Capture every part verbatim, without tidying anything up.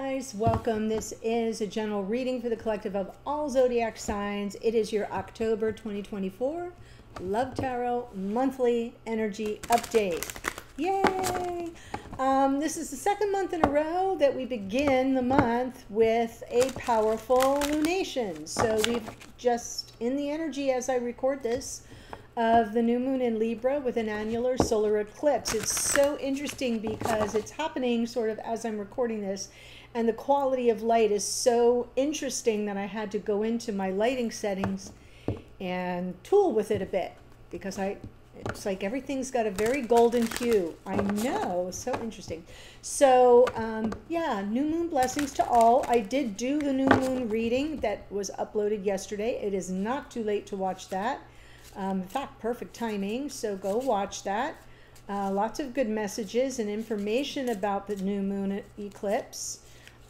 guys, welcome. This is a general reading for the collective of all zodiac signs. It is your October twenty twenty-four Love Tarot monthly energy update. Yay! Um, this is the second month in a row that we begin the month with a powerful lunation. So we've just, in the energy as I record this, of the new moon in Libra with an annular solar eclipse. It's so interesting because it's happening sort of as I'm recording this, and the quality of light is so interesting that I had to go into my lighting settings and tool with it a bit, because I it's like everything's got a very golden hue. I know, so interesting. So um, yeah, new moon blessings to all. I did do the new moon reading that was uploaded yesterday. It is not too late to watch that. Um, in fact, perfect timing, so go watch that. Uh, lots of good messages and information about the new moon eclipse.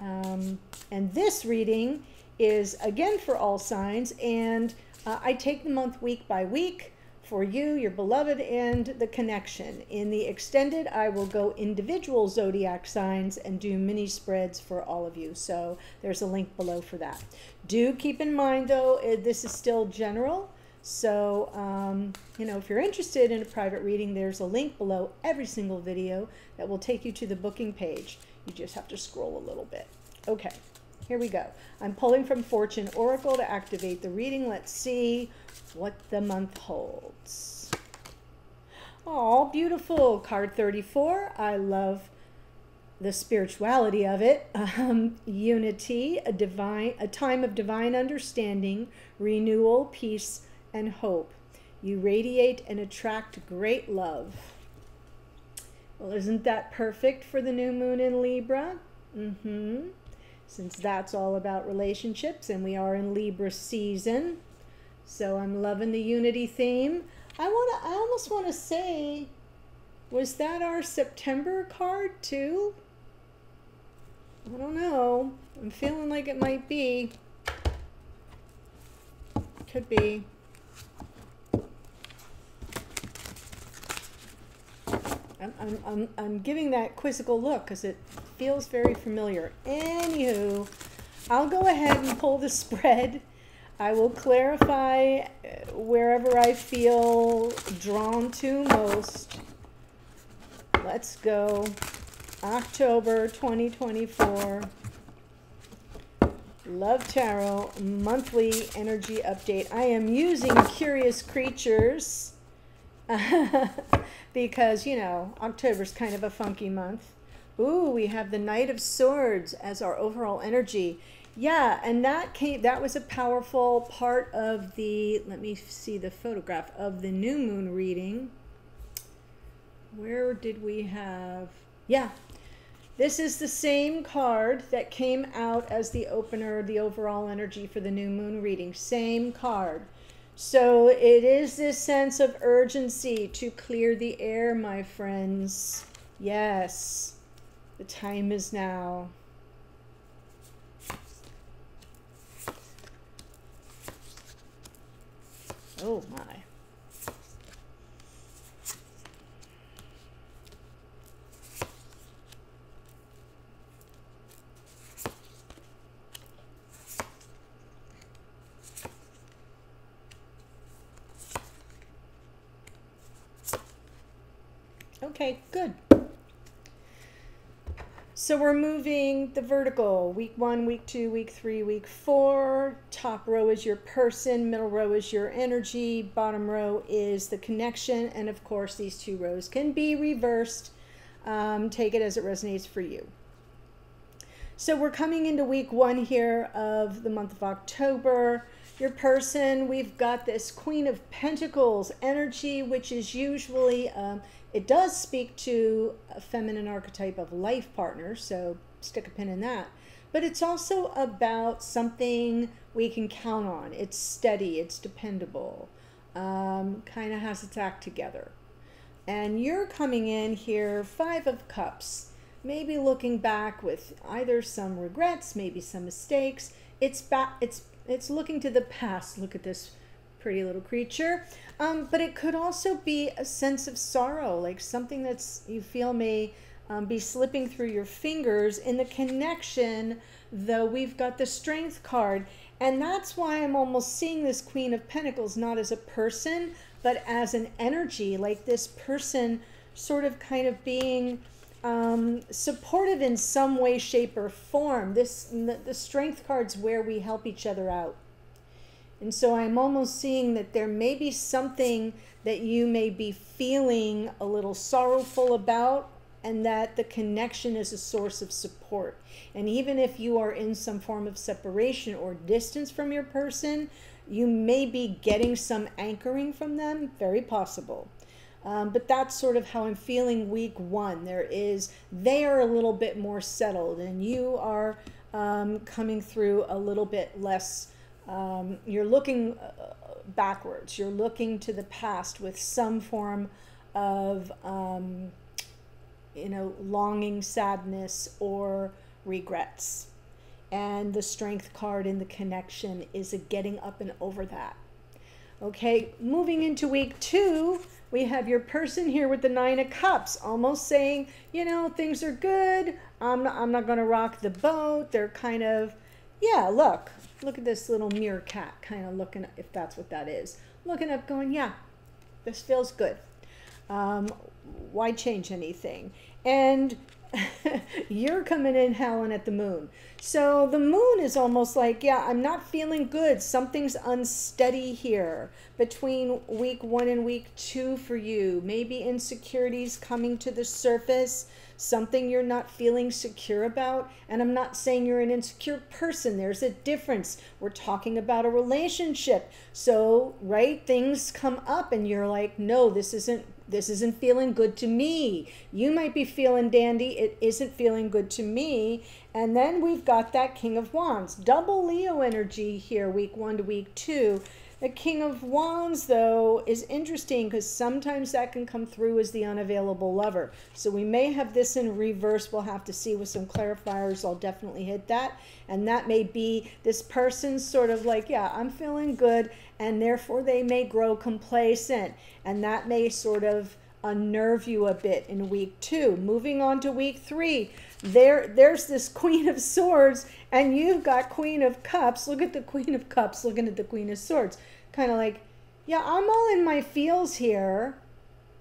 Um, and this reading is, again, for all signs, and uh, I take the month week by week for you, your beloved, and the connection. In the extended, I will go individual zodiac signs and do mini spreads for all of you, so there's a link below for that. Do keep in mind, though, this is still general. So, um, you know, if you're interested in a private reading, there's a link below every single video that will take you to the booking page. You just have to scroll a little bit. Okay, here we go. I'm pulling from Fortune Oracle to activate the reading. Let's see what the month holds. Oh, beautiful. Card thirty-four. I love the spirituality of it. Um, unity, a divine, a time of divine understanding, renewal, peace, and hope. You radiate and attract great love. Well, isn't that perfect for the new moon in Libra? Mm-hmm. Since that's all about relationships, and we are in Libra season. So I'm loving the unity theme. I want to, I almost want to say, was that our September card too? I don't know. I'm feeling like it might be. Could be. I'm, I'm, I'm giving that quizzical look because it feels very familiar. Anywho, I'll go ahead and pull the spread. I will clarify wherever I feel drawn to most. Let's go. October twenty twenty-four. Love Tarot monthly energy update. I am using Curious Creatures. Because, you know, October's kind of a funky month. Ooh, we have the Knight of Swords as our overall energy. Yeah, and that came, that was a powerful part of the, let me see the photograph of the new moon reading. Where did we have, yeah. This is the same card that came out as the opener, the overall energy for the new moon reading. Same card. So it is this sense of urgency to clear the air, my friends. Yes, the time is now. Oh my. Okay, good. So we're moving the vertical. Week one, week two, week three, week four. Top row is your person, middle row is your energy, bottom row is the connection, and of course these two rows can be reversed. Um, take it as it resonates for you. So we're coming into week one here of the month of October. Your person, we've got this Queen of Pentacles energy, which is usually, um, it does speak to a feminine archetype of life partner, so stick a pin in that. But it's also about something we can count on. It's steady, it's dependable, um, kind of has its act together. And you're coming in here, Five of Cups, maybe looking back with either some regrets, maybe some mistakes. It's back, it's It's looking to the past. Look at this pretty little creature. Um, but it could also be a sense of sorrow, like something that's you feel may um, be slipping through your fingers. In the connection, though, we've got the Strength card. And that's why I'm almost seeing this Queen of Pentacles not as a person, but as an energy, like this person sort of kind of being um, supportive in some way, shape, or form. This, the, the Strength card's where we help each other out. And so I'm almost seeing that there may be something that you may be feeling a little sorrowful about, and that the connection is a source of support. And even if you are in some form of separation or distance from your person, you may be getting some anchoring from them, very possible. Um, but that's sort of how I'm feeling week one. There is, they are a little bit more settled, and you are um, coming through a little bit less. Um, you're looking backwards. You're looking to the past with some form of, um, you know, longing, sadness, or regrets. And the Strength card in the connection is a getting up and over that. Okay, moving into week two, we have your person here with the Nine of Cups, almost saying, you know, things are good. I'm not, I'm not going to rock the boat. They're kind of, yeah, look. Look at this little mirror cat kind of looking, if that's what that is. Looking up going, yeah, this feels good. Um, why change anything? And you're coming in howling at the moon. So the moon is almost like, yeah, I'm not feeling good. Something's unsteady here between week one and week two for you. Maybe insecurities coming to the surface, something you're not feeling secure about. And I'm not saying you're an insecure person. There's a difference. We're talking about a relationship. So, right, things come up and you're like, no, this isn't This isn't feeling good to me. You might be feeling dandy. It isn't feeling good to me. And then we've got that King of Wands. Double Leo energy here, week one to week two. The King of Wands, though, is interesting because sometimes that can come through as the unavailable lover. So we may have this in reverse. We'll have to see with some clarifiers. I'll definitely hit that. And that may be this person sort of like, yeah, I'm feeling good, and therefore they may grow complacent. And that may sort of unnerve you a bit in week two. Moving on to week three, there there's this Queen of Swords, and you've got Queen of Cups. Look at the Queen of Cups looking at the Queen of Swords, kind of like, yeah, I'm all in my feels here,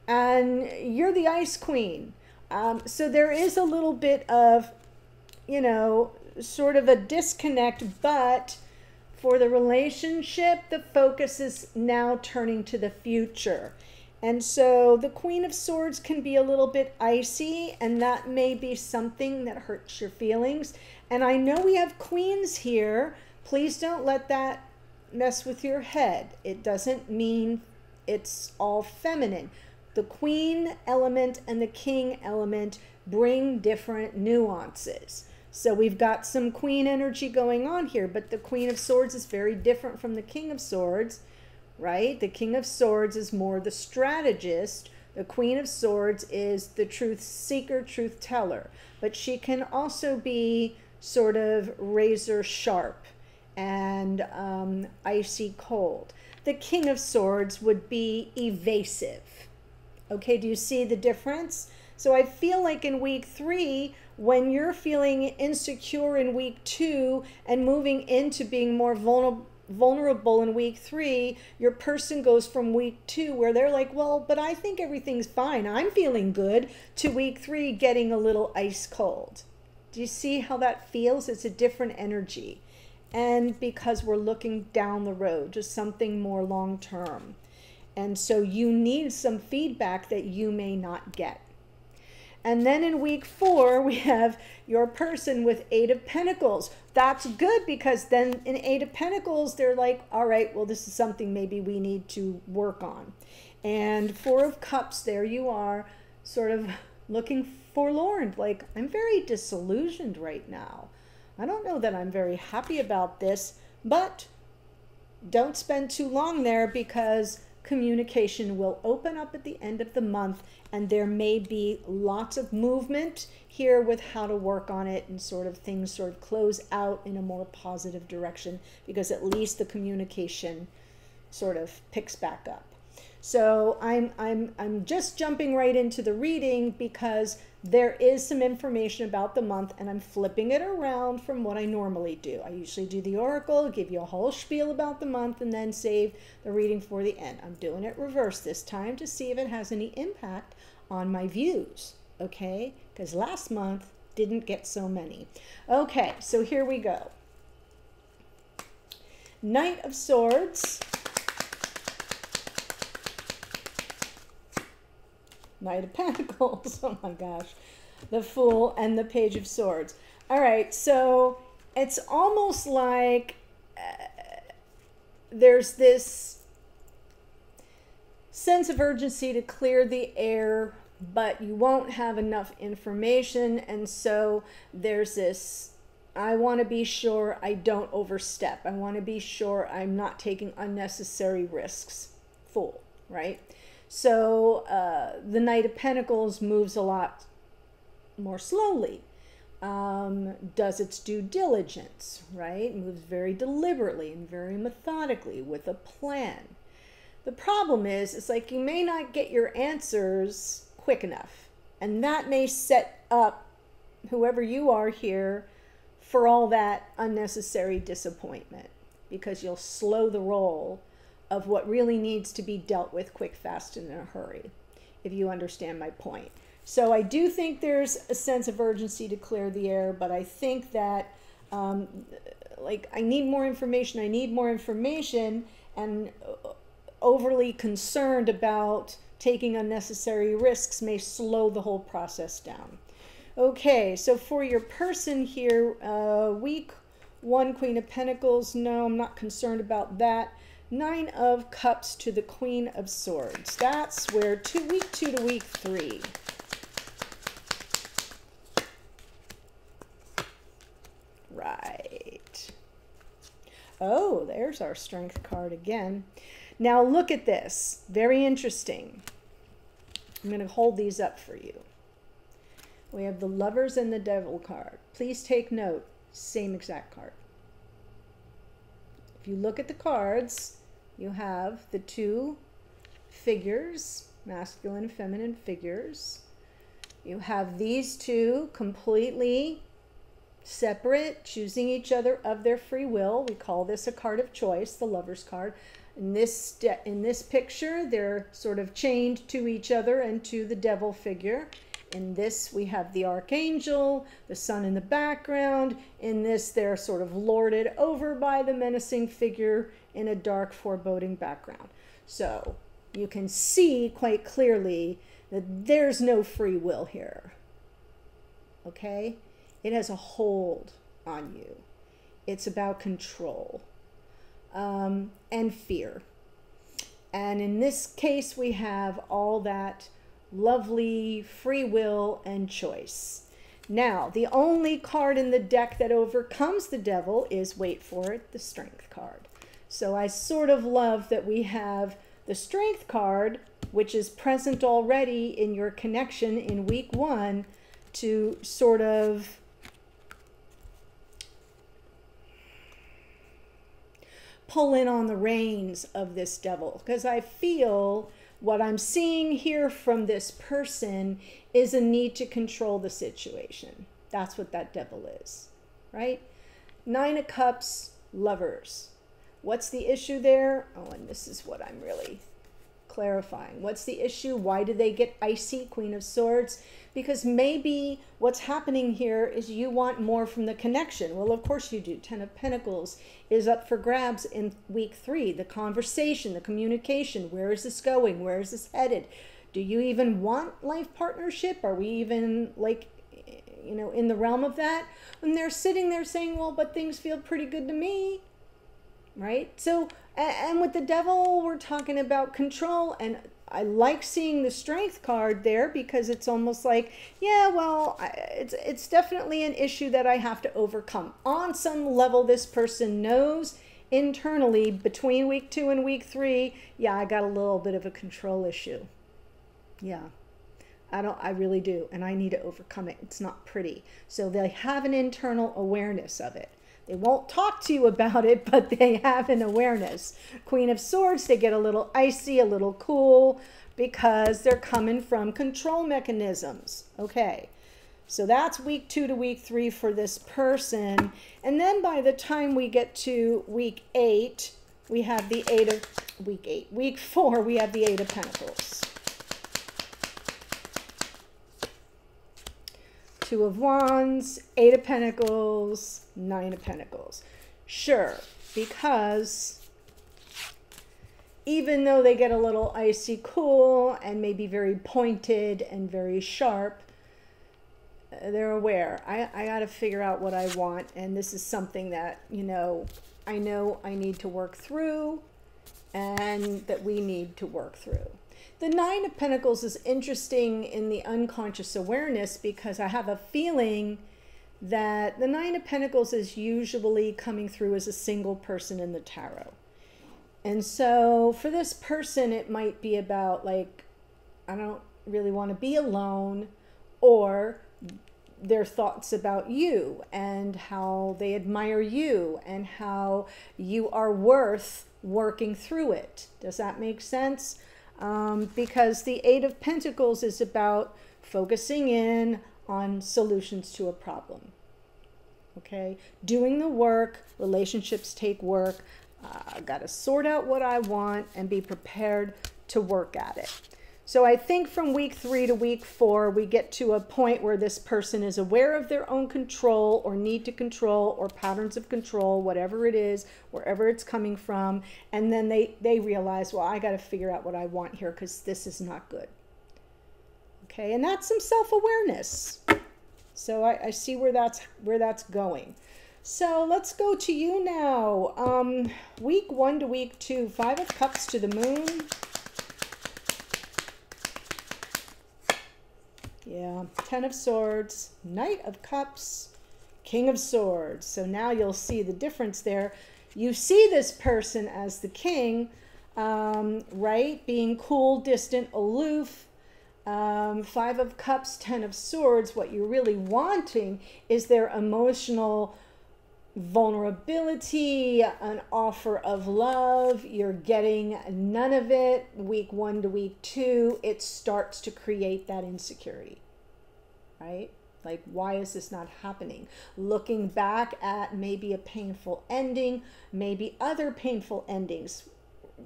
and you're the Ice Queen. Um, so there is a little bit of, you know, sort of a disconnect, but for the relationship, the focus is now turning to the future. And so the Queen of Swords can be a little bit icy, and that may be something that hurts your feelings. And I know we have queens here. Please don't let that mess with your head. It doesn't mean it's all feminine. The queen element and the king element bring different nuances. So we've got some queen energy going on here, but the Queen of Swords is very different from the King of Swords. Right? The King of Swords is more the strategist. The Queen of Swords is the truth seeker, truth teller. But she can also be sort of razor sharp and um, icy cold. The King of Swords would be evasive. Okay, do you see the difference? So I feel like in week three, when you're feeling insecure in week two and moving into being more vulnerable, vulnerable in week three, your person goes from week two where they're like, well, but I think everything's fine, I'm feeling good, to week three getting a little ice cold. Do you see how that feels? It's a different energy. And because we're looking down the road to something more long term. And so you need some feedback that you may not get. And then in week four, we have your person with Eight of Pentacles. That's good, because then in Eight of Pentacles, they're like, all right, well, this is something maybe we need to work on. And Four of Cups, there you are, sort of looking forlorn, like, I'm very disillusioned right now. I don't know that I'm very happy about this, but don't spend too long there, because communication will open up at the end of the month, and there may be lots of movement here with how to work on it, and sort of things sort of close out in a more positive direction, because at least the communication sort of picks back up. So I'm, I'm, I'm just jumping right into the reading because there is some information about the month, and I'm flipping it around from what I normally do. I usually do the oracle, give you a whole spiel about the month, and then save the reading for the end. I'm doing it reverse this time to see if it has any impact on my views, okay? Because last month didn't get so many. Okay, so here we go. Knight of Swords. Knight of Pentacles, oh my gosh, the Fool, and the Page of Swords. All right, so it's almost like uh, there's this sense of urgency to clear the air, but you won't have enough information, and so there's this, I want to be sure I don't overstep. I want to be sure I'm not taking unnecessary risks. Fool, right? So uh, the Knight of Pentacles moves a lot more slowly, um, does its due diligence, right? Moves very deliberately and very methodically with a plan. The problem is, it's like you may not get your answers quick enough, and that may set up whoever you are here for all that unnecessary disappointment, because you'll slow the roll of what really needs to be dealt with quick, fast, and in a hurry, if you understand my point. So I do think there's a sense of urgency to clear the air, but I think that, um, like, I need more information, I need more information, and overly concerned about taking unnecessary risks may slow the whole process down. Okay, so for your person here, uh, week one, Queen of Pentacles, no, I'm not concerned about that. Nine of Cups to the Queen of Swords. That's where two, week two to week three. Right. Oh, there's our Strength card again. Now look at this. Very interesting. I'm going to hold these up for you. We have the Lovers and the Devil card. Please take note. Same exact card. If you look at the cards, you have the two figures, masculine and feminine figures. You have these two completely separate, choosing each other of their free will. We call this a card of choice, the Lover's card. In this, in this picture, they're sort of chained to each other and to the Devil figure. In this, we have the Archangel, the Sun in the background. In this, they're sort of lorded over by the menacing figure in a dark, foreboding background. So you can see quite clearly that there's no free will here, okay? It has a hold on you. It's about control um, and fear. And in this case, we have all that lovely free will and choice. Now, the only card in the deck that overcomes the Devil is, wait for it, the Strength card. So I sort of love that we have the Strength card, which is present already in your connection in week one, to sort of pull in on the reins of this Devil, because I feel what I'm seeing here from this person is a need to control the situation. That's what that Devil is, right? Nine of Cups, Lovers. What's the issue there? Oh, and this is what I'm really clarifying. What's the issue? Why do they get icy? Queen of Swords. Because maybe what's happening here is you want more from the connection. Well, of course you do. Ten of Pentacles is up for grabs in week three. The conversation, the communication, where is this going? Where is this headed? Do you even want life partnership? Are we even, like, you know, in the realm of that? And they're sitting there saying, well, but things feel pretty good to me, right? So, and with the Devil, we're talking about control, and I like seeing the Strength card there because it's almost like, yeah, well, it's, it's definitely an issue that I have to overcome. On some level, this person knows internally between week two and week three, yeah, I got a little bit of a control issue. Yeah, I don't, I really do, and I need to overcome it. It's not pretty. So they have an internal awareness of it. They won't talk to you about it, but they have an awareness. Queen of Swords, they get a little icy, a little cool, because they're coming from control mechanisms. Okay, so that's week two to week three for this person. And then by the time we get to week eight, we have the eight of, week eight, week four, we have the Eight of Pentacles. Two of Wands, Eight of Pentacles, Nine of Pentacles. Sure, because even though they get a little icy cool and maybe very pointed and very sharp, they're aware. I, I got to figure out what I want. And this is something that, you know, I know I need to work through and that we need to work through. The Nine of Pentacles is interesting in the unconscious awareness, because I have a feeling that the Nine of Pentacles is usually coming through as a single person in the tarot. And so for this person, it might be about, like, I don't really want to be alone, or their thoughts about you and how they admire you and how you are worth working through it. Does that make sense? Um, because the Eight of Pentacles is about focusing in on solutions to a problem, okay? Doing the work. Relationships take work. Uh, I've got to sort out what I want and be prepared to work at it. So I think from week three to week four, we get to a point where this person is aware of their own control or need to control or patterns of control, whatever it is, wherever it's coming from. And then they, they realize, well, I got to figure out what I want here, because this is not good. Okay, and that's some self-awareness. So I, I see where that's, where that's going. So let's go to you now. Um, week one to week two, Five of Cups to the Moon. Yeah, Ten of Swords, Knight of Cups, King of Swords. So now you'll see the difference there. You see this person as the king, um, right? Being cool, distant, aloof. Um, Five of Cups, Ten of Swords. What you're really wanting is their emotional vulnerability, an offer of love. You're getting none of it. Week one to week two, it starts to create that insecurity, right? Like, why is this not happening? Looking back at maybe a painful ending, maybe other painful endings,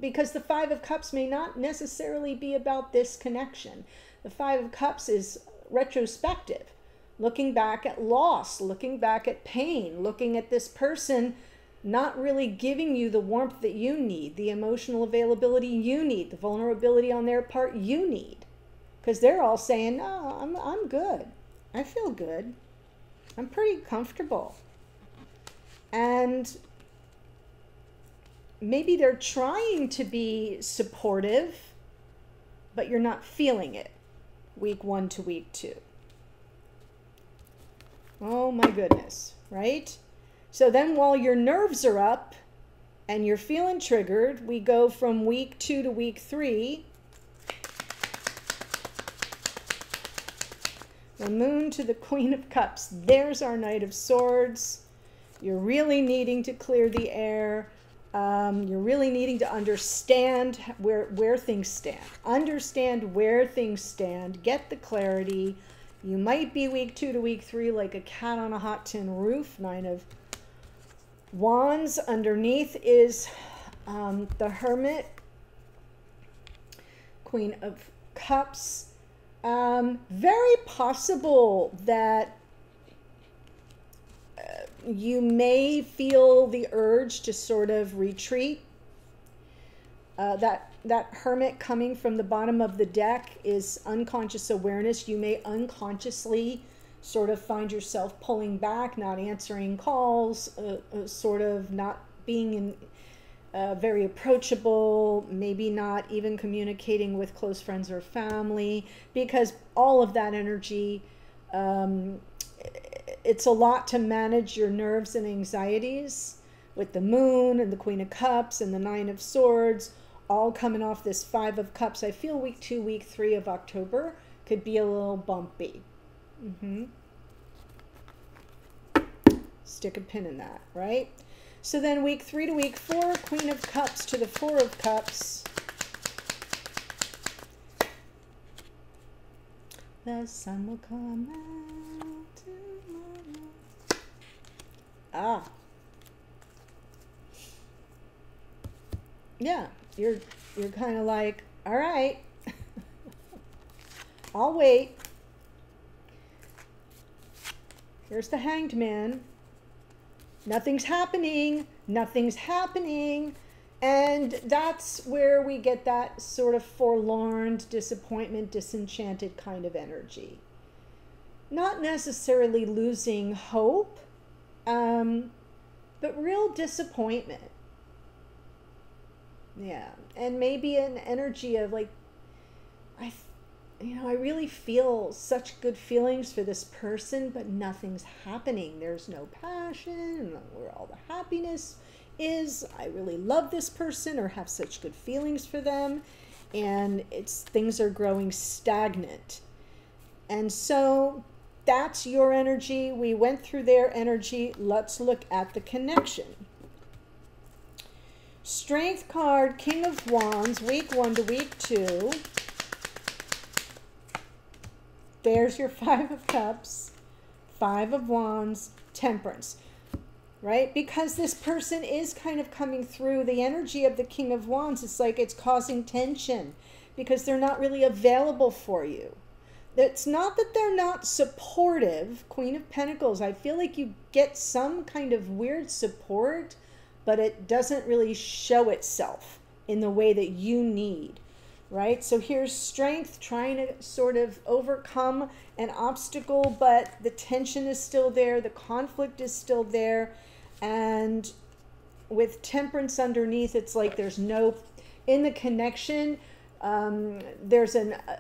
because the Five of Cups may not necessarily be about this connection. The Five of Cups is retrospective. Looking back at loss, looking back at pain, looking at this person not really giving you the warmth that you need, the emotional availability you need, the vulnerability on their part you need. Because they're all saying, no, I'm, I'm good. I feel good. I'm pretty comfortable. And maybe they're trying to be supportive, but you're not feeling it. Week one to week two. Oh my goodness, right? So then while your nerves are up and you're feeling triggered, we go from week two to week three. The Moon to the Queen of Cups. There's our Knight of Swords. You're really needing to clear the air. Um, you're really needing to understand where, where things stand. Understand where things stand. Get the clarity. You might be week two to week three like a cat on a hot tin roof. Nine of Wands. Underneath is um, the Hermit. Queen of Cups. Um, very possible that uh, you may feel the urge to sort of retreat. Uh, that that Hermit coming from the bottom of the deck is unconscious awareness. You may unconsciously sort of find yourself pulling back, not answering calls, uh, uh, sort of not being in, uh, very approachable, maybe not even communicating with close friends or family, because all of that energy, um, it's a lot to manage your nerves and anxieties with the Moon and the Queen of Cups and the Nine of Swords, all coming off this Five of Cups. I feel week two, week three of October could be a little bumpy. Mm-hmm. Stick a pin in that, right? So then week three to week four, Queen of Cups to the Four of Cups. The sun will come out tomorrow. Ah. Yeah, you're, you're kind of like, all right, I'll wait. Here's the Hanged Man. Nothing's happening. Nothing's happening. And that's where we get that sort of forlorn, disappointment, disenchanted kind of energy. Not necessarily losing hope, um, but real disappointment. Yeah. And maybe an energy of like, I, you know, I really feel such good feelings for this person, but nothing's happening. There's no passion, where all the happiness is. I really love this person or have such good feelings for them, and it's, things are growing stagnant. And so that's your energy. We went through their energy. Let's look at the connection. Strength card, King of Wands, week one to week two. There's your Five of Cups, Five of Wands, Temperance, right? Because this person is kind of coming through the energy of the King of Wands. It's like it's causing tension because they're not really available for you. It's not that they're not supportive. Queen of Pentacles, I feel like you get some kind of weird support, but it doesn't really show itself in the way that you need. Right? So here's strength, trying to sort of overcome an obstacle, but the tension is still there. The conflict is still there. And with Temperance underneath, it's like there's no, in the connection, um, there's an, uh,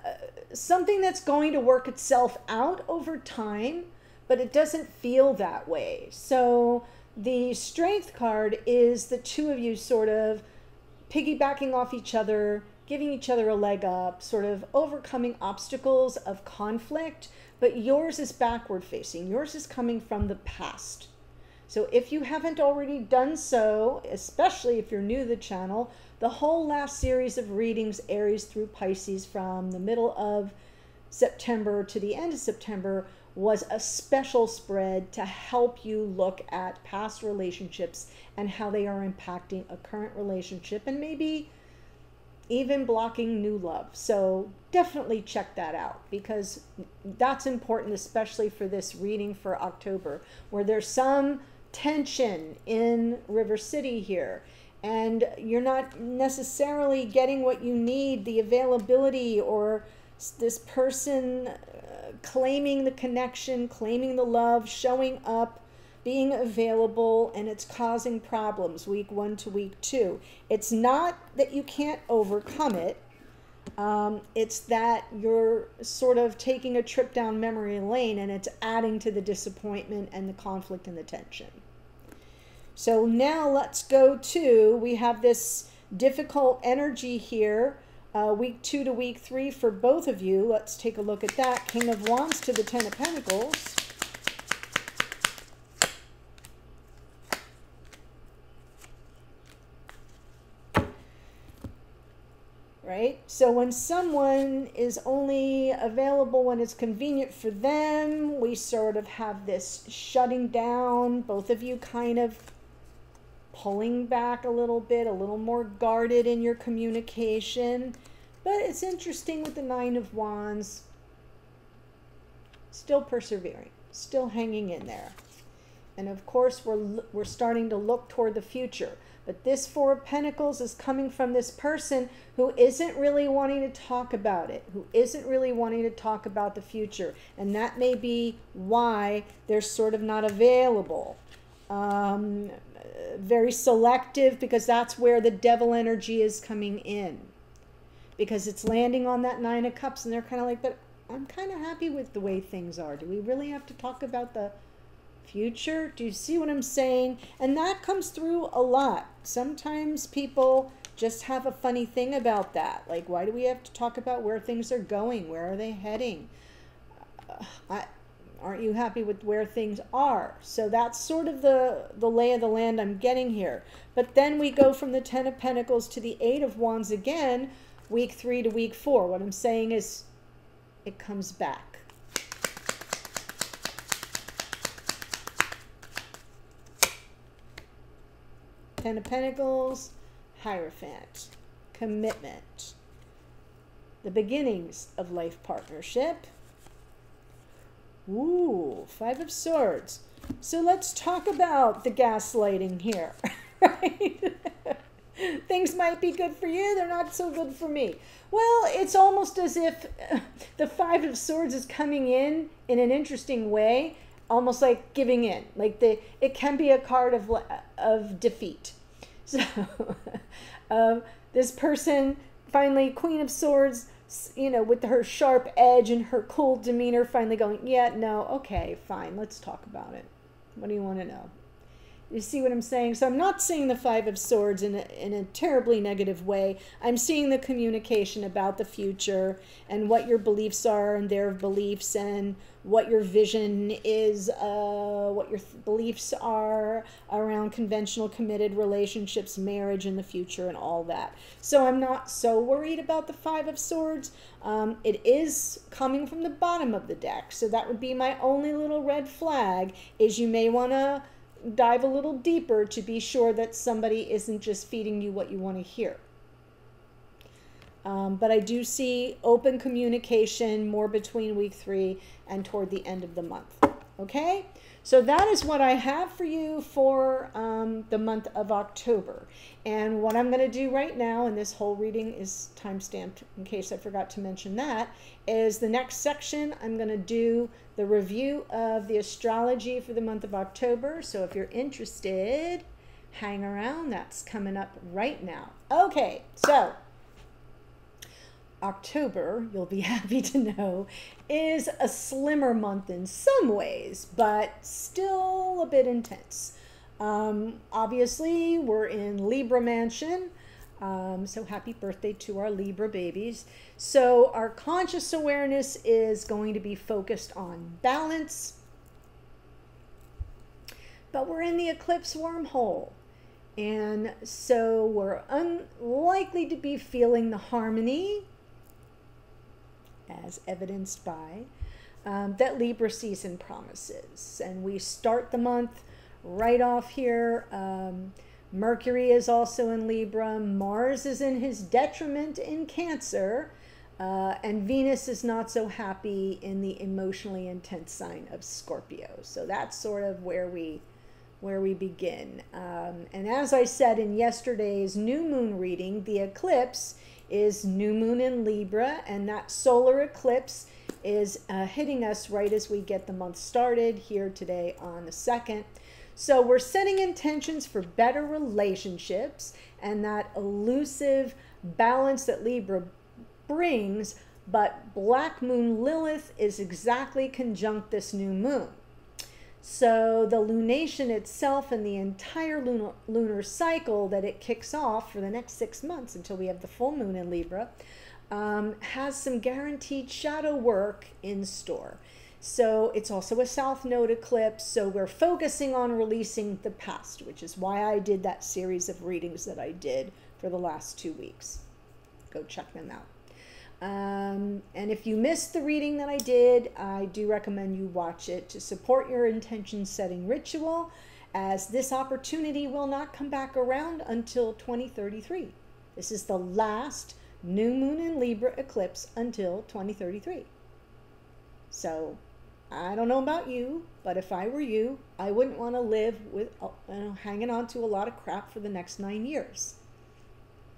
something that's going to work itself out over time, but it doesn't feel that way. So the strength card is the two of you sort of piggybacking off each other, giving each other a leg up, sort of overcoming obstacles of conflict, but yours is backward facing. Yours is coming from the past. So if you haven't already done so, especially if you're new to the channel, the whole last series of readings, Aries through Pisces from the middle of September to the end of September, was a special spread to help you look at past relationships and how they are impacting a current relationship and maybe even blocking new love. So definitely check that out because that's important, especially for this reading for October, where there's some tension in River City here and you're not necessarily getting what you need, the availability or this person uh, claiming the connection, claiming the love, showing up, being available, and it's causing problems week one to week two. It's not that you can't overcome it. Um, it's that you're sort of taking a trip down memory lane and it's adding to the disappointment and the conflict and the tension. So now let's go to, we have this difficult energy here, uh, week two to week three for both of you. Let's take a look at that. King of Wands to the Ten of Pentacles. Right? So when someone is only available when it's convenient for them, we sort of have this shutting down, both of you kind of pulling back a little bit, a little more guarded in your communication. But it's interesting with the Nine of Wands, still persevering, still hanging in there. And of course, we're, we're starting to look toward the future. But this Four of Pentacles is coming from this person who isn't really wanting to talk about it, who isn't really wanting to talk about the future. And that may be why they're sort of not available. Um, very selective, because that's where the devil energy is coming in. Because it's landing on that Nine of Cups and they're kind of like, but I'm kind of happy with the way things are. Do we really have to talk about the future? Do you see what I'm saying? And that comes through a lot. Sometimes people just have a funny thing about that. Like, why do we have to talk about where things are going? Where are they heading? Uh, I, Aren't you happy with where things are? So that's sort of the, the lay of the land I'm getting here. But then we go from the Ten of Pentacles to the Eight of Wands again, week three to week four. What I'm saying is it comes back. Ten of Pentacles, Hierophant, commitment, the beginnings of life partnership. Ooh, Five of Swords. So let's talk about the gaslighting here, right? Things might be good for you, they're not so good for me. Well, it's almost as if the Five of Swords is coming in in an interesting way, almost like giving in. Like the, it can be a card of, of defeat. So um, this person, finally, Queen of Swords, you know, with her sharp edge and her cool demeanor, finally going, yeah, no, okay, fine, let's talk about it. What do you want to know? You see what I'm saying? So I'm not seeing the Five of Swords in a, in a terribly negative way. I'm seeing the communication about the future and what your beliefs are and their beliefs and what your vision is, uh, what your beliefs are around conventional committed relationships, marriage in the future and all that. So I'm not so worried about the Five of Swords. Um, it is coming from the bottom of the deck. So that would be my only little red flag, is you may want to dive a little deeper to be sure that somebody isn't just feeding you what you want to hear. Um, but I do see open communication more between week three and toward the end of the month. Okay, so that is what I have for you for um, the month of October. And what I'm going to do right now, and this whole reading is time-stamped in case I forgot to mention that, is the next section I'm going to do the review of the astrology for the month of October. So if you're interested, hang around. That's coming up right now. Okay, so October, you'll be happy to know, is a slimmer month in some ways, but still a bit intense. Um, obviously, we're in Libra Mansion, um, so happy birthday to our Libra babies. So our conscious awareness is going to be focused on balance, but we're in the eclipse wormhole. And so we're unlikely to be feeling the harmony, as evidenced by um, that Libra season promises. And we start the month right off here. Um, Mercury is also in Libra. Mars is in his detriment in Cancer. Uh, and Venus is not so happy in the emotionally intense sign of Scorpio. So that's sort of where we, where we begin. Um, and as I said in yesterday's new moon reading, the eclipse is new moon in Libra, and that solar eclipse is uh, hitting us right as we get the month started here today on the second. So we're setting intentions for better relationships, and that elusive balance that Libra brings, but Black Moon Lilith is exactly conjunct this new moon. So the lunation itself and the entire lunar, lunar cycle that it kicks off for the next six months until we have the full moon in Libra um, has some guaranteed shadow work in store. So it's also a South Node eclipse. So we're focusing on releasing the past, which is why I did that series of readings that I did for the last two weeks. Go check them out. Um, and if you missed the reading that I did, I do recommend you watch it to support your intention setting ritual, as this opportunity will not come back around until twenty thirty-three. This is the last new moon in Libra eclipse until twenty thirty-three. So I don't know about you, but if I were you, I wouldn't want to live with uh, hanging on to a lot of crap for the next nine years.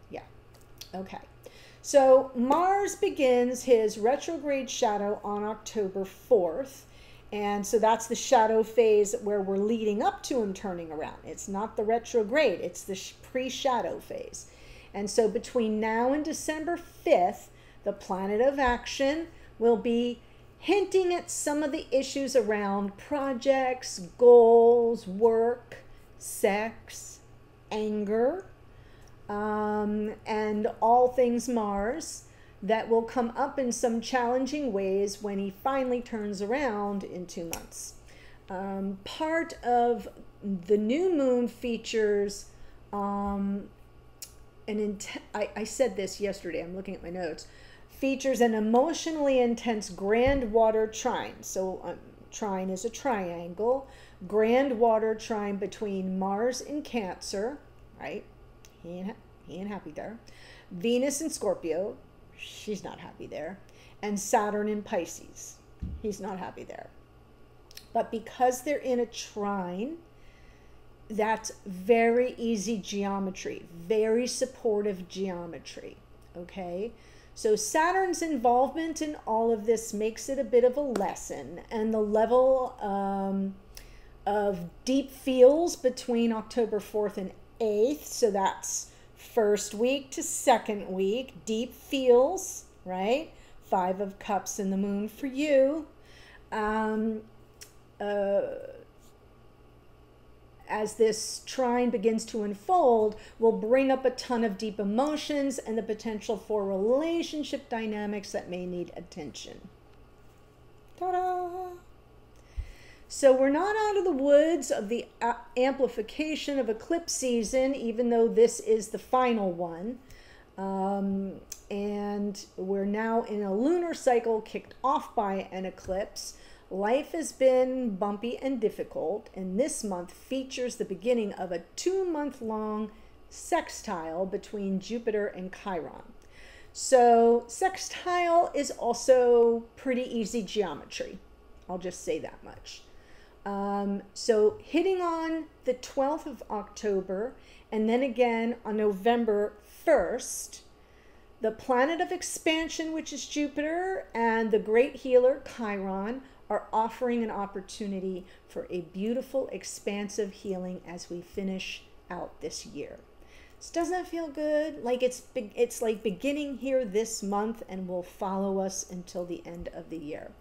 Yeah. Okay. So Mars begins his retrograde shadow on October fourth. And so that's the shadow phase where we're leading up to him turning around. It's not the retrograde, it's the pre-shadow phase. And so between now and December fifth, the planet of action will be hinting at some of the issues around projects, goals, work, sex, anger, Um, and all things Mars. that will come up in some challenging ways when he finally turns around in two months. Um, part of the new moon features, um, an int I, I said this yesterday, I'm looking at my notes, features an emotionally intense grand water trine. So um, trine is a triangle, grand water trine between Mars and Cancer, right? He ain't, ha he ain't happy there. Venus and Scorpio, she's not happy there. And Saturn in Pisces, he's not happy there. But because they're in a trine, that's very easy geometry, very supportive geometry, okay? So Saturn's involvement in all of this makes it a bit of a lesson, and the level um, of deep feels between October fourth and eighth, so that's first week to second week, deep feels, right? Five of Cups in the moon for you. Um, uh, as this trine begins to unfold, will bring up a ton of deep emotions and the potential for relationship dynamics that may need attention. Ta-da! So we're not out of the woods of the amplification of eclipse season, even though this is the final one. Um, and we're now in a lunar cycle kicked off by an eclipse. Life has been bumpy and difficult, and this month features the beginning of a two-month-long sextile between Jupiter and Chiron. So sextile is also pretty easy geometry. I'll just say that much. Um, so hitting on the twelfth of October, and then again on November first, the planet of expansion, which is Jupiter, and the great healer Chiron are offering an opportunity for a beautiful, expansive healing as we finish out this year. So doesn't that feel good? Like it's, it's like beginning here this month and will follow us until the end of the year.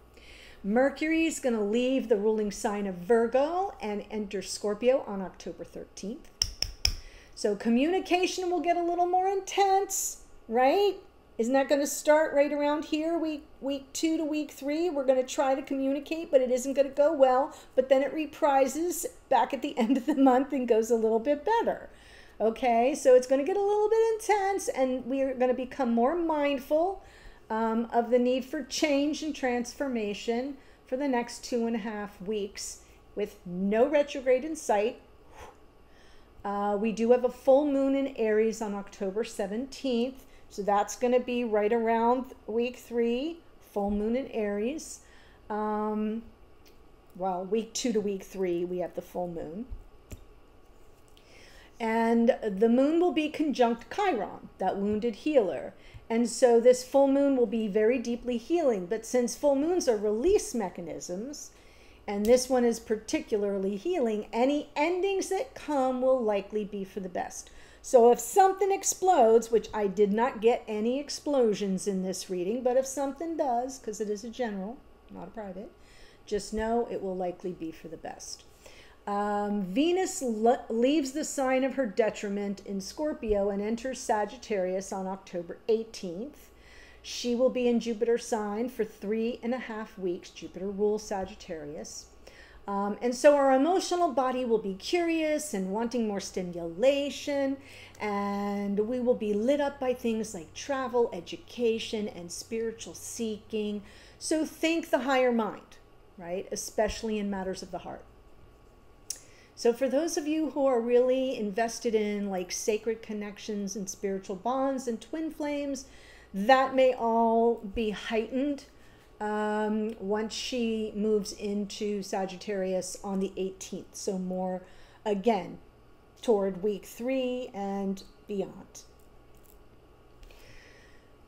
Mercury is going to leave the ruling sign of Virgo and enter Scorpio on October thirteenth. So communication will get a little more intense, right? Isn't that going to start right around here, week, week two to week three? We're going to try to communicate, but it isn't going to go well. But then it reprises back at the end of the month and goes a little bit better. Okay, so it's going to get a little bit intense, and we're going to become more mindful um, of the need for change and transformation for the next two and a half weeks with no retrograde in sight. Uh, we do have a full moon in Aries on October seventeenth. So that's going to be right around week three, full moon in Aries. Um, well, week two to week three, we have the full moon. And the moon will be conjunct Chiron, that wounded healer. And so this full moon will be very deeply healing. But since full moons are release mechanisms, and this one is particularly healing, any endings that come will likely be for the best. So if something explodes, which I did not get any explosions in this reading, but if something does, because it is a general, not a private, just know it will likely be for the best. Um, Venus le leaves the sign of her detriment in Scorpio and enters Sagittarius on October eighteenth. She will be in Jupiter's sign for three and a half weeks. Jupiter rules Sagittarius. Um, and so our emotional body will be curious and wanting more stimulation, and we will be lit up by things like travel, education, and spiritual seeking. So think the higher mind, right? Especially in matters of the heart. So for those of you who are really invested in like sacred connections and spiritual bonds and twin flames, that may all be heightened um once she moves into Sagittarius on the eighteenth, so more again toward week three and beyond.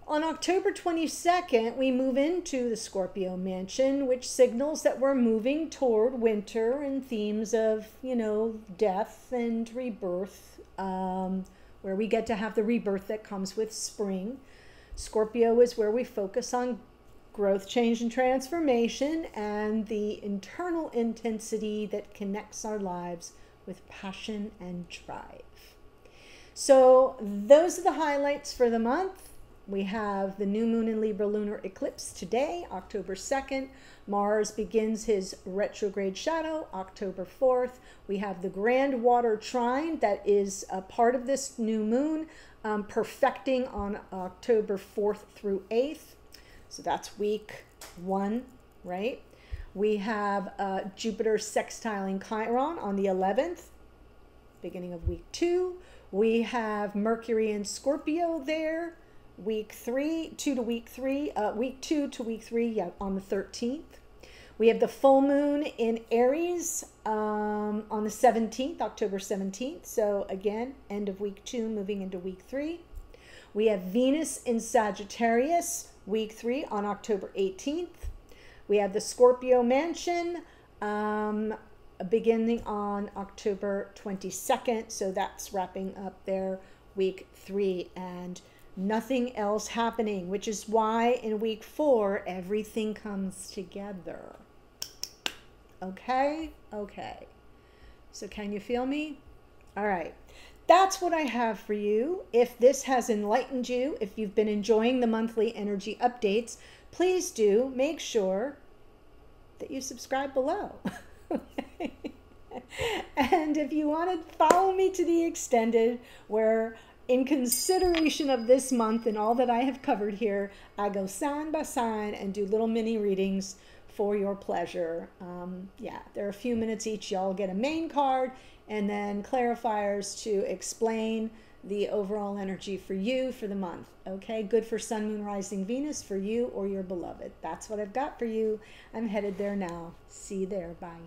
On October twenty-second, we move into the Scorpio mansion, which signals that we're moving toward winter and themes of, you know, death and rebirth, um where we get to have the rebirth that comes with spring. Scorpio is where we focus on growth, change, and transformation, and the internal intensity that connects our lives with passion and drive. So those are the highlights for the month. We have the new moon in Libra lunar eclipse today, October second. Mars begins his retrograde shadow, October fourth. We have the grand water trine that is a part of this new moon, um, perfecting on October fourth through eighth. So that's week one, right? We have uh, Jupiter sextiling Chiron on the eleventh, beginning of week two. We have Mercury in Scorpio there. Week three, two to week three, uh, week two to week three, yeah, on the thirteenth. We have the full moon in Aries um, on the seventeenth, October seventeenth. So again, end of week two, moving into week three. We have Venus in Sagittarius, week three on October eighteenth. We have the Scorpio mansion um, beginning on October twenty-second. So that's wrapping up their week three and nothing else happening, which is why in week four, everything comes together. Okay, okay. So can you feel me? All right, that's what I have for you. If this has enlightened you, if you've been enjoying the monthly energy updates, please do make sure that you subscribe below. Okay. And if you want to follow me to the extended where, in consideration of this month and all that I have covered here, I go sign by sign and do little mini readings for your pleasure. Um, yeah, they're a few minutes each. Y'all get a main card and then clarifiers to explain the overall energy for you for the month. Okay, good for Sun, Moon, Rising, Venus for you or your beloved. That's what I've got for you. I'm headed there now. See you there. Bye.